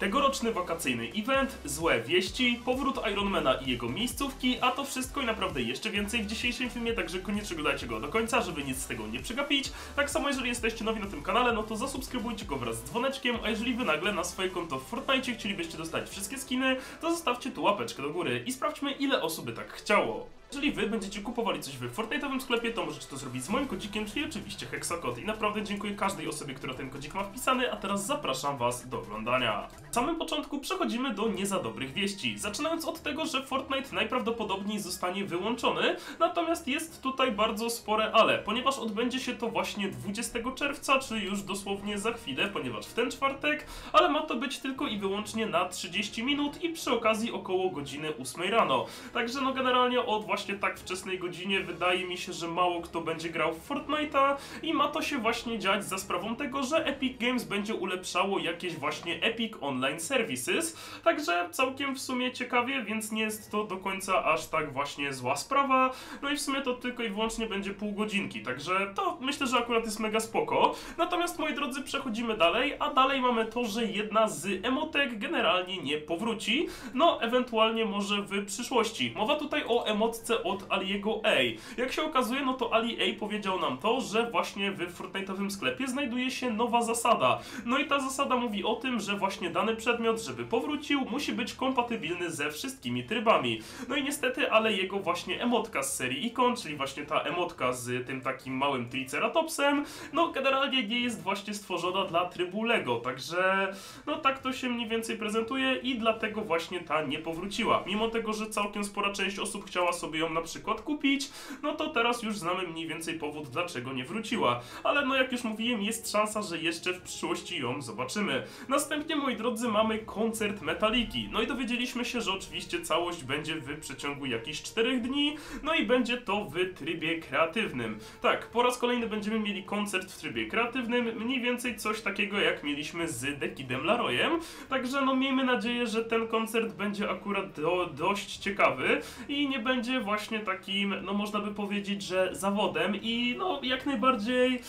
Tegoroczny wakacyjny event, złe wieści, powrót Ironmana i jego miejscówki, a to wszystko i naprawdę jeszcze więcej w dzisiejszym filmie, także koniecznie oglądajcie go do końca, żeby nic z tego nie przegapić. Tak samo jeżeli jesteście nowi na tym kanale, no to zasubskrybujcie go wraz z dzwoneczkiem, a jeżeli wy nagle na swoje konto w Fortnite chcielibyście dostać wszystkie skiny, to zostawcie tu łapeczkę do góry i sprawdźmy, ile osób by tak chciało. Jeżeli wy będziecie kupowali coś w Fortnite'owym sklepie, to możecie to zrobić z moim kodzikiem, czyli oczywiście Hexokod. I naprawdę dziękuję każdej osobie, która ten kodzik ma wpisany, a teraz zapraszam was do oglądania. W samym początku przechodzimy do nie za dobrych wieści, zaczynając od tego, że Fortnite najprawdopodobniej zostanie wyłączony, natomiast jest tutaj bardzo spore ale, ponieważ odbędzie się to właśnie 20 czerwca, czy już dosłownie za chwilę, ponieważ w ten czwartek, ale ma to być tylko i wyłącznie na 30 minut i przy okazji około godziny 8 rano. Także no generalnie od właśnie tak wczesnej godzinie wydaje mi się, że mało kto będzie grał w Fortnite'a i ma to się właśnie dziać za sprawą tego, że Epic Games będzie ulepszało jakieś właśnie Epic Online Services, także całkiem w sumie ciekawie, więc nie jest to do końca aż tak właśnie zła sprawa. No i w sumie to tylko i wyłącznie będzie pół godzinki, także to myślę, że akurat jest mega spoko. Natomiast moi drodzy, przechodzimy dalej, a dalej mamy to, że jedna z emotek generalnie nie powróci, no ewentualnie może w przyszłości. Mowa tutaj o emotce od Aliego A. Jak się okazuje, no to Ali A powiedział nam to, że właśnie w Fortnite'owym sklepie znajduje się nowa zasada. No i ta zasada mówi o tym, że właśnie dany przedmiot, żeby powrócił, musi być kompatybilny ze wszystkimi trybami. No i niestety, ale jego właśnie emotka z serii Icon, czyli właśnie ta emotka z tym takim małym triceratopsem, no generalnie nie jest właśnie stworzona dla trybu LEGO, także no tak to się mniej więcej prezentuje i dlatego właśnie ta nie powróciła. Mimo tego, że całkiem spora część osób chciała sobie ją na przykład kupić, no to teraz już znamy mniej więcej powód, dlaczego nie wróciła. Ale no jak już mówiłem, jest szansa, że jeszcze w przyszłości ją zobaczymy. Następnie, moi drodzy, mamy koncert Metalliki. No i dowiedzieliśmy się, że oczywiście całość będzie w przeciągu jakichś 4 dni, no i będzie to w trybie kreatywnym. Tak, po raz kolejny będziemy mieli koncert w trybie kreatywnym, mniej więcej coś takiego jak mieliśmy z Dekidem Larojem, także no miejmy nadzieję, że ten koncert będzie akurat dość ciekawy i nie będzie właśnie takim, no można by powiedzieć, że zawodem i no jak najbardziej,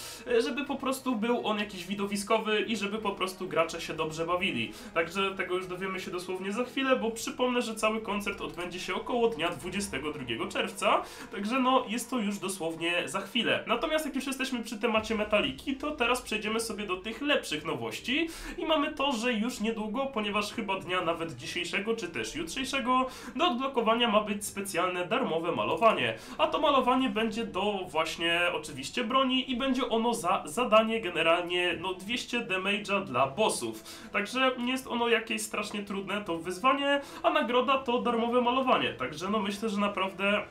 żeby po prostu był on jakiś widowiskowy i żeby po prostu gracze się dobrze bawili. Także tego już dowiemy się dosłownie za chwilę, bo przypomnę, że cały koncert odbędzie się około dnia 22 czerwca, także no jest to już dosłownie za chwilę. Natomiast jak już jesteśmy przy temacie Metalliki, to teraz przejdziemy sobie do tych lepszych nowości i mamy to, że już niedługo, ponieważ chyba dnia nawet dzisiejszego czy też jutrzejszego, do odblokowania ma być specjalne darmowe malowanie, a to malowanie będzie do właśnie oczywiście broni i będzie ono za zadanie generalnie no 200 damage'a dla bossów, także nie jest ono jakieś strasznie trudne to wyzwanie, a nagroda to darmowe malowanie, także no myślę, że naprawdę...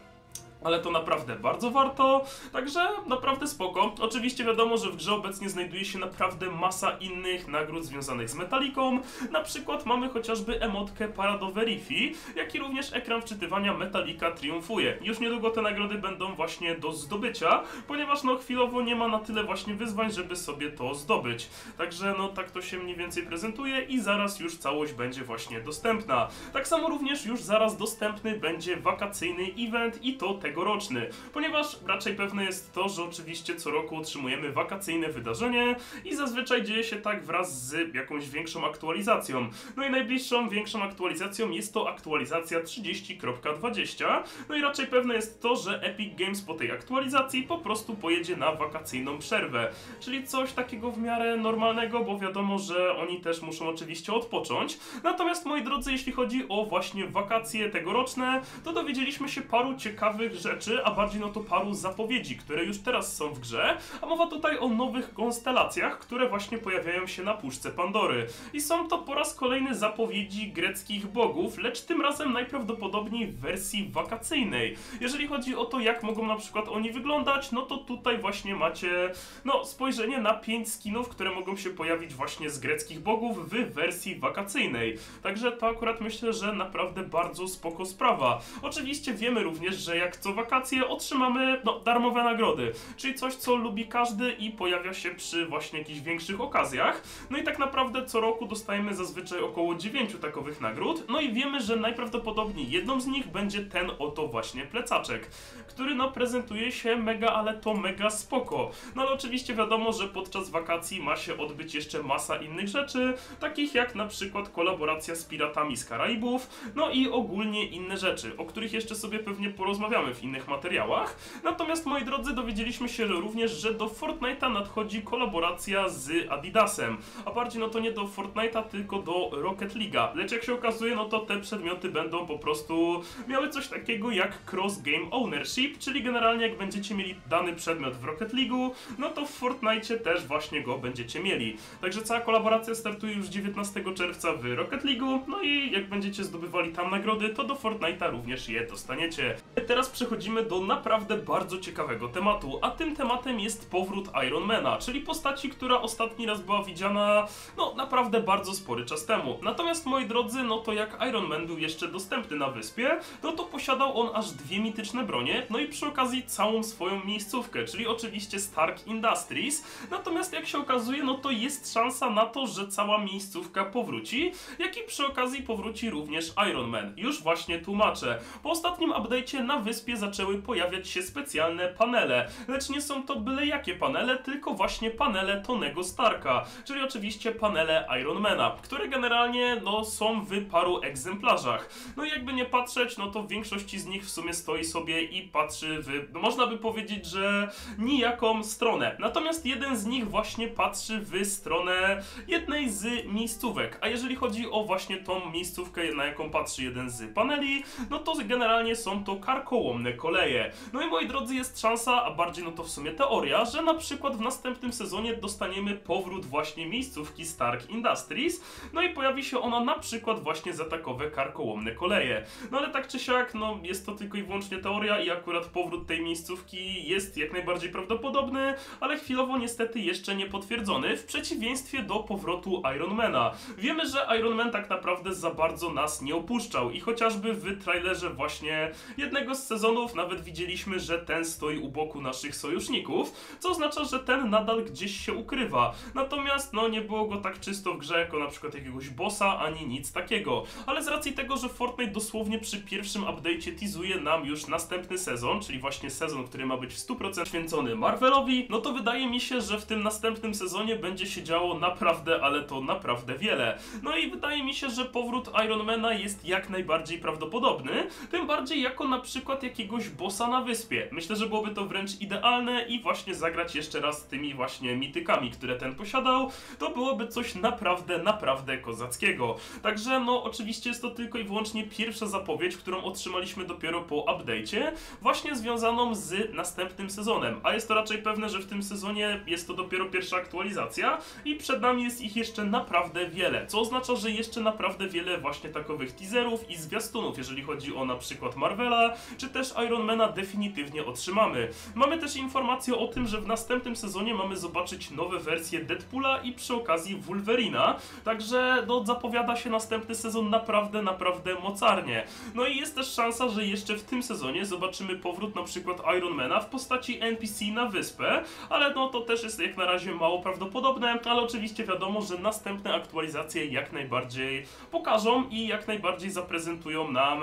Ale to naprawdę bardzo warto, także naprawdę spoko. Oczywiście wiadomo, że w grze obecnie znajduje się naprawdę masa innych nagród związanych z Metallicą. Na przykład mamy chociażby emotkę Paradowe Riffy, jak i również ekran wczytywania Metallica triumfuje. Już niedługo te nagrody będą właśnie do zdobycia, ponieważ no chwilowo nie ma na tyle właśnie wyzwań, żeby sobie to zdobyć. Także no tak to się mniej więcej prezentuje i zaraz już całość będzie właśnie dostępna. Tak samo również już zaraz dostępny będzie wakacyjny event i to tegoroczny, ponieważ raczej pewne jest to, że oczywiście co roku otrzymujemy wakacyjne wydarzenie i zazwyczaj dzieje się tak wraz z jakąś większą aktualizacją. No i najbliższą większą aktualizacją jest to aktualizacja 30.20. No i raczej pewne jest to, że Epic Games po tej aktualizacji po prostu pojedzie na wakacyjną przerwę, czyli coś takiego w miarę normalnego, bo wiadomo, że oni też muszą oczywiście odpocząć. Natomiast moi drodzy, jeśli chodzi o właśnie wakacje tegoroczne, to dowiedzieliśmy się paru ciekawych rzeczy, a bardziej no to paru zapowiedzi, które już teraz są w grze, a mowa tutaj o nowych konstelacjach, które właśnie pojawiają się na puszce Pandory. I są to po raz kolejny zapowiedzi greckich bogów, lecz tym razem najprawdopodobniej w wersji wakacyjnej. Jeżeli chodzi o to, jak mogą na przykład oni wyglądać, no to tutaj właśnie macie no spojrzenie na 5 skinów, które mogą się pojawić właśnie z greckich bogów w wersji wakacyjnej. Także to akurat myślę, że naprawdę bardzo spoko sprawa. Oczywiście wiemy również, że jak co co wakacje otrzymamy darmowe nagrody, czyli coś, co lubi każdy i pojawia się przy właśnie jakichś większych okazjach. No i tak naprawdę co roku dostajemy zazwyczaj około 9 takowych nagród, no i wiemy, że najprawdopodobniej jedną z nich będzie ten oto właśnie plecaczek, który no prezentuje się mega, ale to mega spoko. No ale oczywiście wiadomo, że podczas wakacji ma się odbyć jeszcze masa innych rzeczy, takich jak na przykład kolaboracja z Piratami z Karaibów, no i ogólnie inne rzeczy, o których jeszcze sobie pewnie porozmawiamy w innych materiałach. Natomiast, moi drodzy, dowiedzieliśmy się również, że do Fortnite'a nadchodzi kolaboracja z Adidasem, a bardziej no to nie do Fortnite'a, tylko do Rocket League'a. Lecz jak się okazuje, no to te przedmioty będą po prostu miały coś takiego jak Cross Game Ownership, czyli generalnie jak będziecie mieli dany przedmiot w Rocket League'u, no to w Fortnite'cie też właśnie go będziecie mieli. Także cała kolaboracja startuje już 19 czerwca w Rocket League'u, no i jak będziecie zdobywali tam nagrody, to do Fortnite'a również je dostaniecie. Teraz przechodzimy do naprawdę bardzo ciekawego tematu, a tym tematem jest powrót Ironmana, czyli postaci, która ostatni raz była widziana, no naprawdę bardzo spory czas temu. Natomiast, moi drodzy, no to jak Iron Man był jeszcze dostępny na wyspie, no to posiadał on aż dwie mityczne bronie, no i przy okazji całą swoją miejscówkę, czyli oczywiście Stark Industries. Natomiast jak się okazuje, no to jest szansa na to, że cała miejscówka powróci, jak i przy okazji powróci również Iron Man. Już właśnie tłumaczę. Po ostatnim update'cie na wyspie zaczęły pojawiać się specjalne panele, lecz nie są to byle jakie panele, tylko właśnie panele Tony'ego Starka, czyli oczywiście panele Ironmana, które generalnie no, są w paru egzemplarzach. No i jakby nie patrzeć, no to w większości z nich w sumie stoi sobie i patrzy w, no, można by powiedzieć, że nijaką stronę. Natomiast jeden z nich właśnie patrzy w stronę jednej z miejscówek, a jeżeli chodzi o właśnie tą miejscówkę, na jaką patrzy jeden z paneli, no to generalnie są to karkołomne koleje. No i moi drodzy, jest szansa, a bardziej no to w sumie teoria, że na przykład w następnym sezonie dostaniemy powrót właśnie miejscówki Stark Industries, no i pojawi się ona na przykład właśnie za takowe karkołomne koleje. No ale tak czy siak, no jest to tylko i wyłącznie teoria i akurat powrót tej miejscówki jest jak najbardziej prawdopodobny, ale chwilowo niestety jeszcze nie potwierdzony, w przeciwieństwie do powrotu Ironmana. Wiemy, że Ironman tak naprawdę za bardzo nas nie opuszczał i chociażby w trailerze właśnie jednego z sezonów nawet widzieliśmy, że ten stoi u boku naszych sojuszników, co oznacza, że ten nadal gdzieś się ukrywa. Natomiast no nie było go tak czysto w grze jako na przykład jakiegoś bossa, ani nic takiego. Ale z racji tego, że Fortnite dosłownie przy pierwszym update'cie teasuje nam już następny sezon, czyli właśnie sezon, który ma być w 100% poświęcony Marvelowi, no to wydaje mi się, że w tym następnym sezonie będzie się działo naprawdę, ale to naprawdę wiele. No i wydaje mi się, że powrót Ironmana jest jak najbardziej prawdopodobny, tym bardziej jako na przykład jakiegoś bossa na wyspie. Myślę, że byłoby to wręcz idealne i właśnie zagrać jeszcze raz tymi właśnie mitykami, które ten posiadał, to byłoby coś naprawdę, naprawdę kozackiego. Także no oczywiście jest to tylko i wyłącznie pierwsza zapowiedź, którą otrzymaliśmy dopiero po update'cie, właśnie związaną z następnym sezonem, a jest to raczej pewne, że w tym sezonie jest to dopiero pierwsza aktualizacja i przed nami jest ich jeszcze naprawdę wiele, co oznacza, że jeszcze naprawdę wiele właśnie takowych teaserów i zwiastunów, jeżeli chodzi o na przykład Marvela, czy też Ironmana definitywnie otrzymamy. Mamy też informację o tym, że w następnym sezonie mamy zobaczyć nowe wersje Deadpoola i przy okazji Wolverina, także no, zapowiada się następny sezon naprawdę, naprawdę mocarnie. No i jest też szansa, że jeszcze w tym sezonie zobaczymy powrót na przykład Ironmana w postaci NPC na wyspę, ale no to też jest jak na razie mało prawdopodobne, ale oczywiście wiadomo, że następne aktualizacje jak najbardziej pokażą i jak najbardziej zaprezentują nam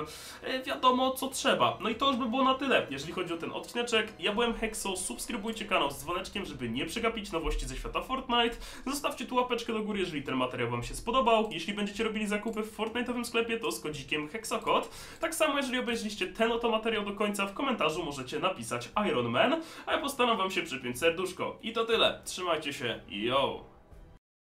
wiadomo co trzeba. No i to już by było na tyle, jeżeli chodzi o ten odcineczek. Ja byłem Hexo, subskrybujcie kanał z dzwoneczkiem, żeby nie przegapić nowości ze świata Fortnite. Zostawcie tu łapeczkę do góry, jeżeli ten materiał wam się spodobał. Jeśli będziecie robili zakupy w Fortnite'owym sklepie, to z kodzikiem Hexokod. Tak samo, jeżeli obejrzyliście ten oto materiał do końca, w komentarzu możecie napisać Iron Man, a ja postaram wam się przypiąć serduszko. I to tyle, trzymajcie się, yo!